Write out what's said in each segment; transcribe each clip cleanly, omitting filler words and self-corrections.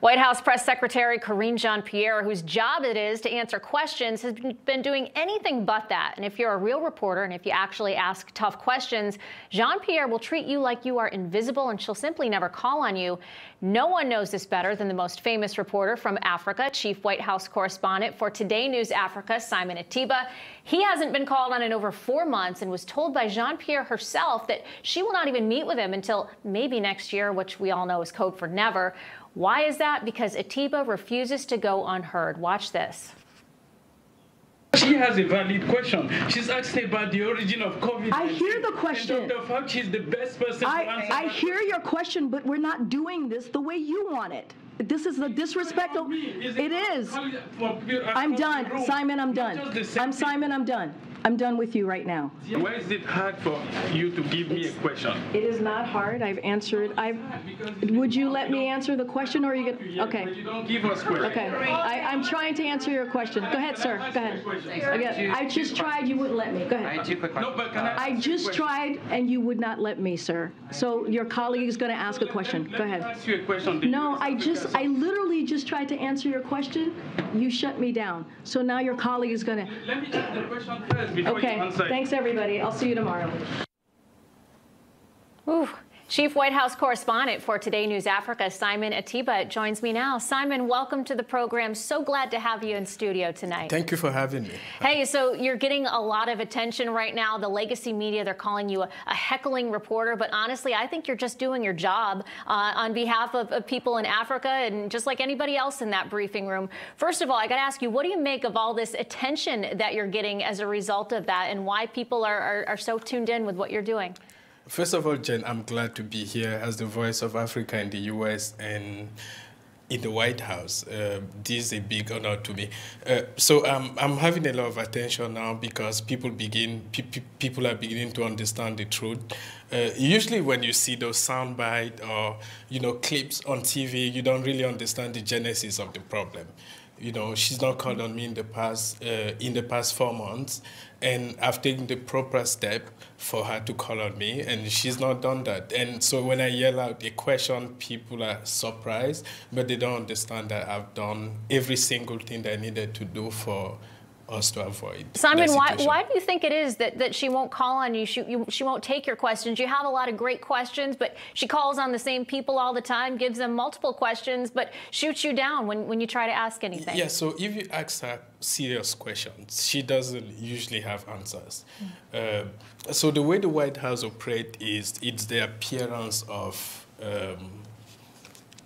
White House Press Secretary Karine Jean-Pierre, whose job it is to answer questions, has been doing anything but that. And if you're a real reporter and if you actually ask tough questions, Jean-Pierre will treat you like you are invisible, and she'll simply never call on you. No one knows this better than the most famous reporter from Africa, Chief White House Correspondent for Today News Africa, Simon Ateba. He hasn't been called on in over 4 months and was told by Jean-Pierre herself that she will not even meet with him until maybe next year, which we all know is code for never. Why is that? Because Ateba refuses to go unheard. Watch this. She has a valid question. She's asking about the origin of COVID. I hear the question. And Dr. Fauci is the best person to answer. I hear your question, but we're not doing this the way you want it. This is the disrespect of. It is. I'm done, Simon. I'm done. I'm Simon. I'm done. I'm done with you right now. Why is it hard for you to give me a question? It is not hard. I've answered. Would you let me answer the question, or are you going to? Okay. You don't give us questions. Okay. I'm trying to answer your question. Go ahead, sir. Go ahead. I just tried. You wouldn't let me. Go ahead. I had 2 quick questions. I just tried, and you would not let me, sir. So your colleague is going to ask a question. Go ahead. Ask you a question. No, I literally just tried to answer your question. You shut me down. So now your colleague is going to. Let me ask the question first before you answer. Okay. Thanks, everybody. I'll see you tomorrow. Ooh. Chief White House Correspondent for Today News Africa, Simon Ateba, joins me now. Simon, welcome to the program. So glad to have you in studio tonight. Thank you for having me. Hey, so you're getting a lot of attention right now. The legacy media, they're calling you a heckling reporter. But honestly, I think you're just doing your job on behalf of people in Africa and just like anybody else in that briefing room. First of all, I got to ask you, what do you make of all this attention that you're getting as a result of that, and why people are so tuned in with what you're doing? First of all, Jen, I'm glad to be here as the voice of Africa in the U.S. and in the White House. This is a big honor to me. So I'm having a lot of attention now because people are beginning to understand the truth. Usually, when you see those soundbite or clips on TV, you don't really understand the genesis of the problem. You know, she's not called on me in the past 4 months, and I've taken the proper step for her to call on me, and she's not done that. And so when I yell out a question, people are surprised, but they don't understand that I've done every single thing that I needed to do for us to avoid. Simon, why do you think it is that she won't call on you? She won't take your questions. You have a lot of great questions, but she calls on the same people all the time, gives them multiple questions, but shoots you down when you try to ask anything. Yeah, so if you ask her serious questions, she doesn't usually have answers. Mm. So the way the White House operates is it's the appearance of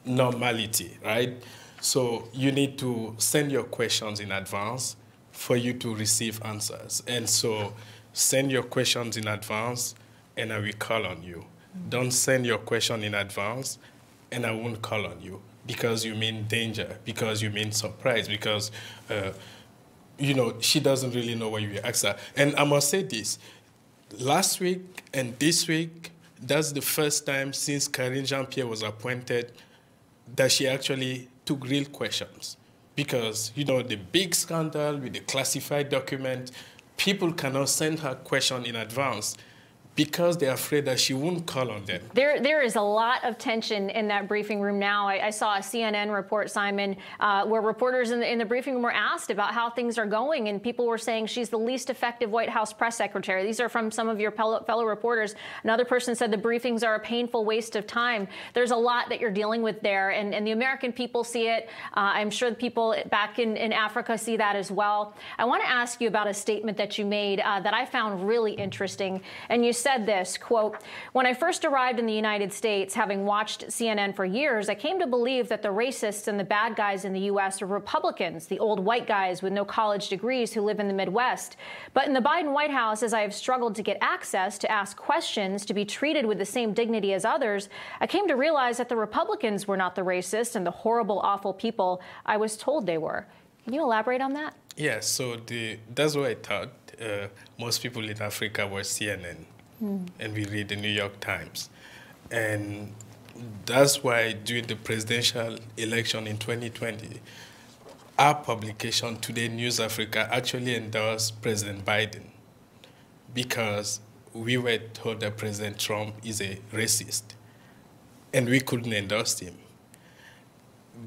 normality, right? So you need to send your questions in advance for you to receive answers. And so send your questions in advance, and I will call on you. Don't send your question in advance, and I won't call on you, because you mean danger, because you mean surprise, because, she doesn't really know what you ask her. And I must say this, last week and this week, that's the first time since Karine Jean-Pierre was appointed that she actually took real questions. Because, the big scandal with the classified document, people cannot send her question in advance because they're afraid that she won't call on them. There is a lot of tension in that briefing room now. I saw a CNN report, Simon, where reporters in the briefing room were asked about how things are going, and people were saying she's the least effective White House press secretary. These are from some of your fellow reporters. Another person said the briefings are a painful waste of time. There's a lot that you're dealing with there, and the American people see it. I'm sure the people back in Africa see that as well. I want to ask you about a statement that you made that I found really interesting, and you said this, quote, "When I first arrived in the United States, having watched CNN for years, I came to believe that the racists and the bad guys in the U.S. are Republicans, the old white guys with no college degrees who live in the Midwest. But in the Biden White House, as I have struggled to get access, to ask questions, to be treated with the same dignity as others, I came to realize that the Republicans were not the racists and the horrible, awful people I was told they were." Can you elaborate on that? Yeah, so that's what I thought. Most people in Africa were CNN. And we read the New York Times. And that's why during the presidential election in 2020, our publication, Today News Africa, actually endorsed President Biden, because we were told that President Trump is a racist, and we couldn't endorse him.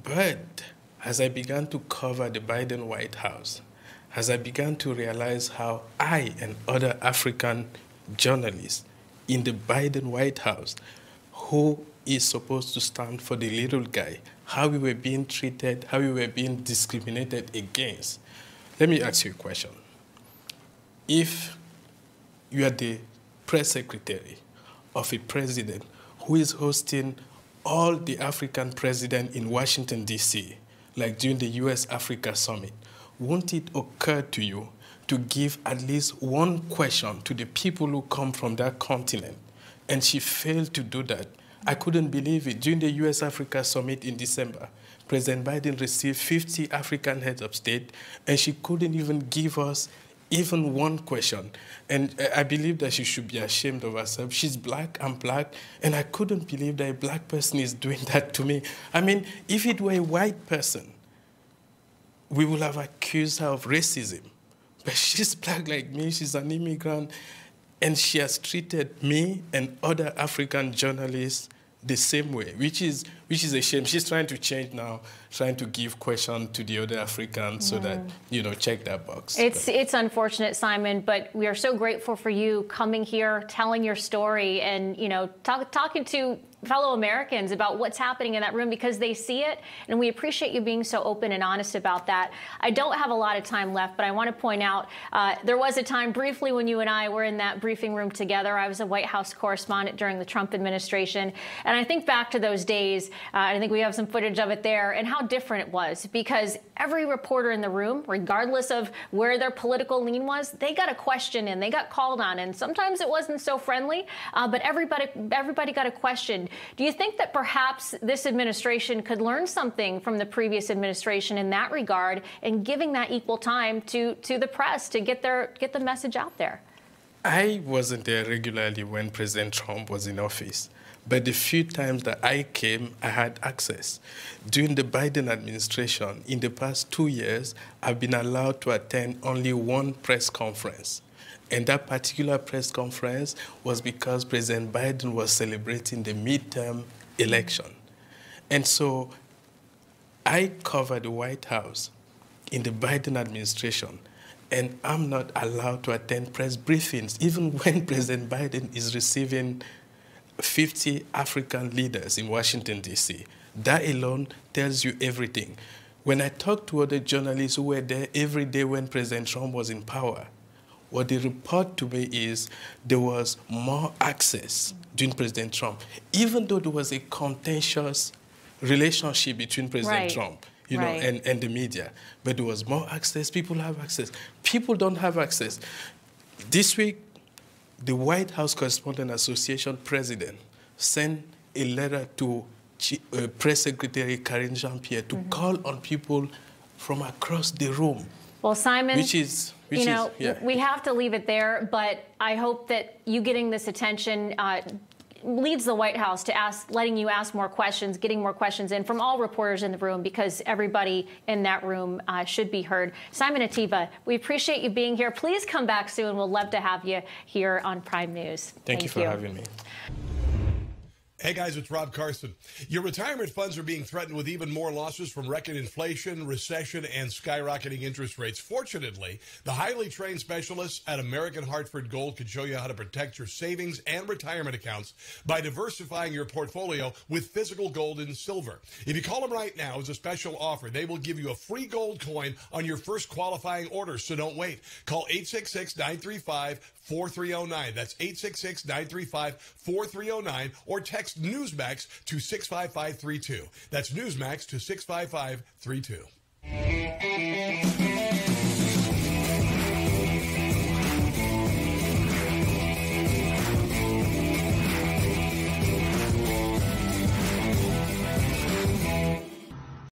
But as I began to cover the Biden White House, as I began to realize how I and other African journalists in the Biden White House, who is supposed to stand for the little guy, how we were being treated, how we were being discriminated against. Let me ask you a question. If you are the press secretary of a president who is hosting all the African presidents in Washington, D.C., like during the U.S. Africa Summit, won't it occur to you to give at least one question to the people who come from that continent? And she failed to do that. I couldn't believe it. During the U.S. Africa Summit in December, President Biden received 50 African heads of state, and she couldn't even give us even one question. And I believe that she should be ashamed of herself. She's black, I'm black, and I couldn't believe that a black person is doing that to me. I mean, if it were a white person, we would have accused her of racism. But she's black like me, she's an immigrant, and she has treated me and other African journalists the same way, which is a shame. She's trying to change now, trying to give questions to the other Africans so that, you know, check that box. It's unfortunate, Simon, but we are so grateful for you coming here, telling your story, and, you know, talking to fellow Americans about what's happening in that room, because they see it, and we appreciate you being so open and honest about that. I don't have a lot of time left, but I want to point out there was a time briefly when you and I were in that briefing room together. I was a White House correspondent during the Trump administration, and I think back to those days, and I think we have some footage of it there, and how different it was, because every reporter in the room, regardless of where their political lean was, they got a question in, they got called on, and sometimes it wasn't so friendly, but everybody got a question. Do you think that perhaps this administration could learn something from the previous administration in that regard, and giving that equal time to the press to get the message out there? I wasn't there regularly when President Trump was in office, but the few times that I came, I had access. During the Biden administration, in the past 2 years, I've been allowed to attend only one press conference. And that particular press conference was because President Biden was celebrating the midterm election. And so I covered the White House in the Biden administration, and I'm not allowed to attend press briefings, even when President Biden is receiving 50 African leaders in Washington, D.C. That alone tells you everything. When I talked to other journalists who were there every day when President Trump was in power, what they report to me is there was more access during President Trump, even though there was a contentious relationship between President Trump, you know, and the media. But there was more access. People have access. People don't have access. This week, the White House Correspondents Association president sent a letter to Press Secretary Karine Jean-Pierre to call on people from across the room. Well, Simon, we have to leave it there, but I hope that you getting this attention leads the White House to letting you ask more questions, getting more questions in from all reporters in the room, because everybody in that room should be heard. Simon Ateba, we appreciate you being here. Please come back soon. We'll love to have you here on Prime News. Thank you for having me. Hey guys, it's Rob Carson. Your retirement funds are being threatened with even more losses from record inflation, recession, and skyrocketing interest rates. Fortunately, the highly trained specialists at American Hartford Gold can show you how to protect your savings and retirement accounts by diversifying your portfolio with physical gold and silver. If you call them right now as a special offer, they will give you a free gold coin on your first qualifying order, so don't wait. Call 866-935-4309. That's 866-935-4309, or text NEWSMAX to 65532. That's NEWSMAX to 65532.